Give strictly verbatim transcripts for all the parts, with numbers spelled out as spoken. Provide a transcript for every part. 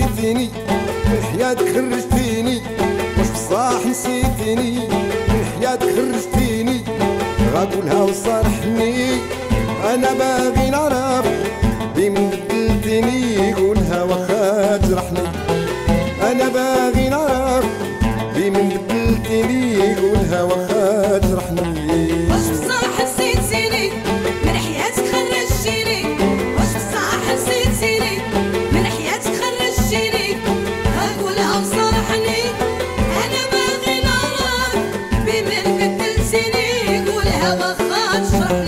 نسيتيني من حياتك خرجتيني، واش بصح نسيتيني من حياتك خرجتيني، غنقولها وصارحني انا باغي نعرف بمن بدلتيني، قولها واخا تجرحني انا باغي نعرف بمن بدلتيني، قولها واخا تجرحني. واش بصح نسيتيني من حياتك خرجتيني، واش بصح نسيتيني من حياتك خرجتيني،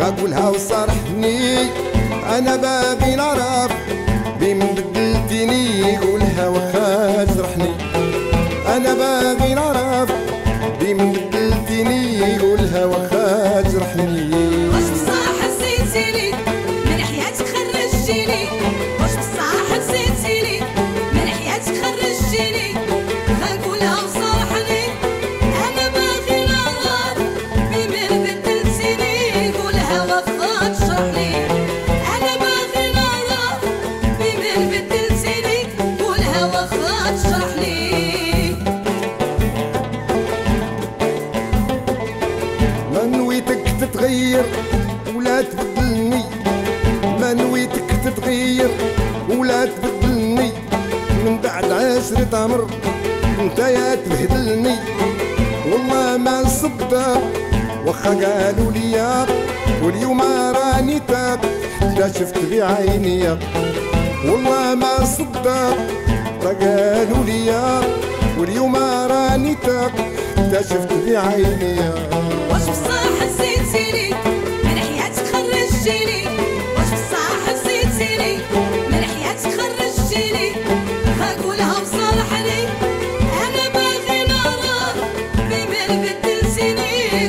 غنقولها وصارحني انا باغي نعرف بمن بدلتيني، قولها واخا تجرحني انا باغي نعرف بمن بدلتيني، قولها واخا تجرحني. واش بصح نسيتيني انتي بصح نسيتيني ومن حياتك خرجتيني، غنقولها وصارحني انا باغي نعرف بمن بدلتيني، قولها واخا تجرحني انا باغي نعرف بمن بدلتيني، قولها واخا تجرحني. واش بصح نسيتيني من حياتك خرجتيني، واش بصح نسيتيني من حياتك خرجتيني، غنقولها وصارحني انا باغي نعرف بمن بدلتيني،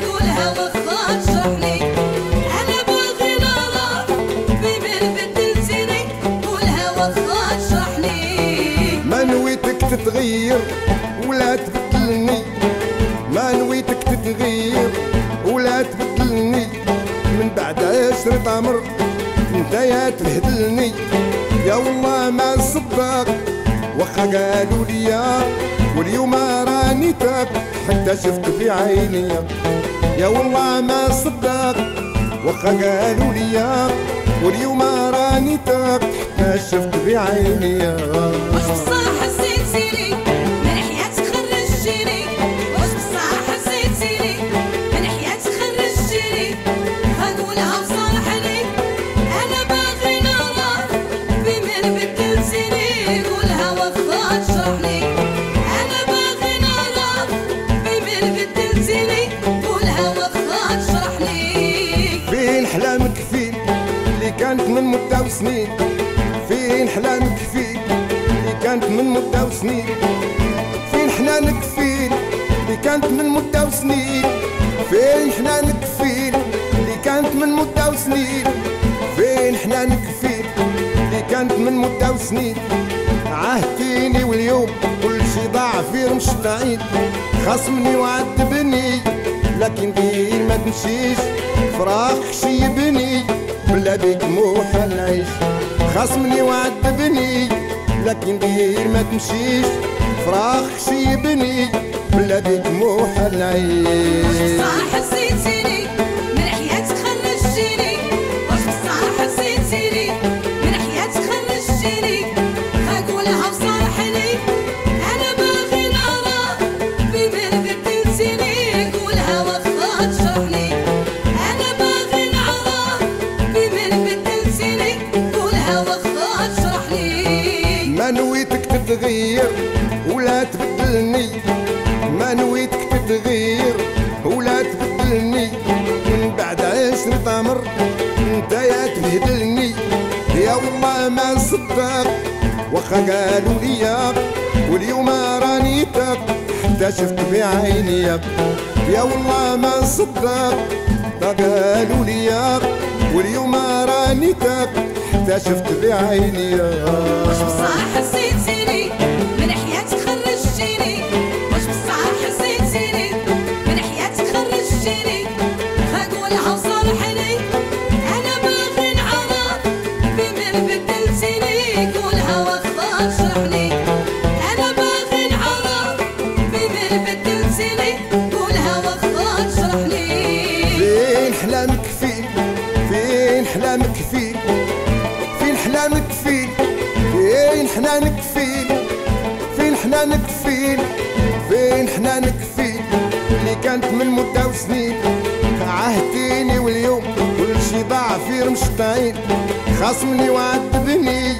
قولها واخا تجرحني انا باغي نعرف بمن بدلتيني، قولها واخا تجرحني. ما نويتك تتغير ولا تبدلني، ما نويتك تتغير ولا تبدلني، من بعد عشرة عمر نتايا تبهدلني، والله ما نصدق واخا قالوا ليا، واليوم راني تاب حتى شفت بعينيا، والله ما نصدق قالوا ليا، واليوم راني تاب حتى شفت بعينيا. واش بصح نسيتيني من حياتك خرجتيني، واش بصح نسيتيني من حياتك خرجتيني، غنقولها وصارحني انا باغي نعرف بمن بدلتيني، قولها واخا تجرحني انا باغي نعرف بمن بدلتيني، قولها واخا تجرحني. ما نويتك تتغير ولا تبدلني، ما نويتك تتغير ولا تبدلني، من بعد عشرة عمر نتايا تبهدلني، يا والله ما نصدق واخا قالوا ليا، واليوم راني تاب حتى شفت في عينيا، يا والله ما صدق واخا قالوا ليا، واليوم راني تاب حتى شفت في عينيا. واش بصح نسيتيني من حياتك خرجتيني، واش بصح نسيتيني من حياتك خرجتيني، غنقولها وصارحني انا باغي نعرف بمن بدلتيني، قولها واخا تجرحني انا باغي نعرف بمن بدلتيني، قولها واخا تجرحني. فين حلامك فين اللي كانت من مدة وسنين، فين حلامك فين اللي كانت من مدة وسنين، فين حنانك فين اللي كانت من مدة وسنين، فين حنانك فين اللي كانت من مدة وسنين، فين حنانك فين اللي كانت من مدة وسنين، عهدتيني واليوم كل شي ضاع في رمش العيد، خصمني وعذبني لكن دين ما تمشيش، فراق شيبني بلا بيك موحل نعيش، خصمني وعذبني لكن دين ما تمشيش، فراق شيبني بلا بيك موحل نعيش. واش بصح نسيتيني من حياتك خرجتيني، واش بصح نسيتيني من حياتك خرجتيني، غنقولها وصارحني انا باغي نعرف بمن بدلتيني، قولها واخا تجرحني انا باغي نعرف بمن بدلتيني، قولها واخا تجرحني. ما نويتك تتغير ولا تبدلني، ما نويتك تتغير ولا تبدلني، من بعد عشرة عمر نتايا تبهدلني، يا والله ما نصدق واخا قالوا ليا، واليوم راني تاب حتى شفت بعينيا، يا والله ما نصدق قالوا ليا، واليوم راني تاب حتى شفت بعينيا. واش بصح نسيتيني من حياتك خرجتيني، حنانك فين، فين حنانك فين، فين حنانك فين اللي كانت من مدة وسنين عهدتيني واليوم كل شي ضاع في رمشتين. خاصمني وعذبني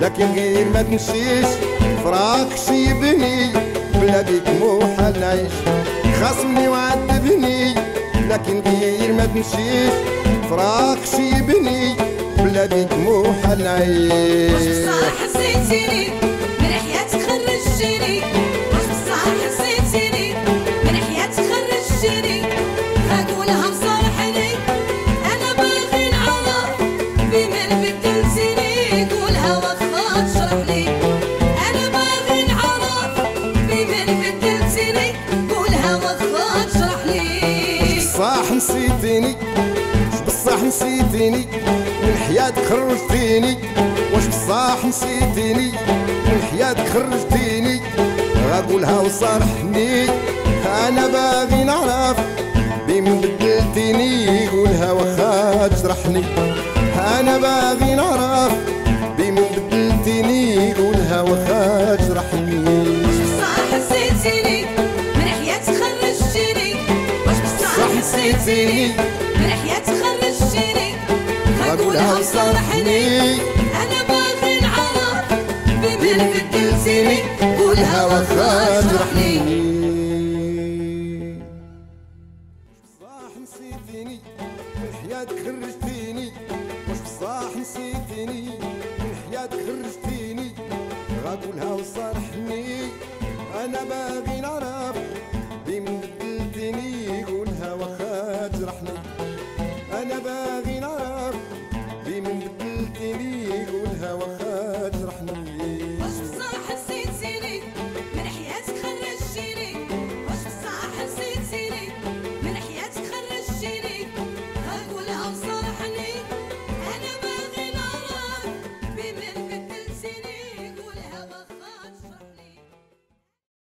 لكن غير ما تمشيش، فراق شي بني بلادك مو حال نعيش. خاصمني وعذبني لكن غير ما تمشيش، فراق شي بني بلادك مو حال نعيش. واش بصح حسيتيني من حياتك خرجتيني، واش بصح حسيتيني من حياتك خرجتيني، هاقولها مصالحني انا باغي نعرف بما بدلتيني، قولها واخا تشرحلي انا باغي نعرف بما بدلتيني، قولها واخا تشرحلي. واش بصح نسيتيني، واش بصح نسيتيني من حياتك خرجتيني، واش بصح نسيتيني من حياتك خرجتيني، غاقولها وصارحني انا باغي نعرف بمن بدلتيني، قولها واخا تجرحني انا باغي نعرف بمن بدلتيني، قولها واخا تجرحني. واش بصح حسيتيني من حياتك خرجتيني، واش بصح حسيتيني من حياتك خرجتيني، غاقولها وصارحني انا باغي نعرف بمن بدلتيني، قولها واخا تجرحني. خرجتيني غاقولها وصارحني انا باغي نعرف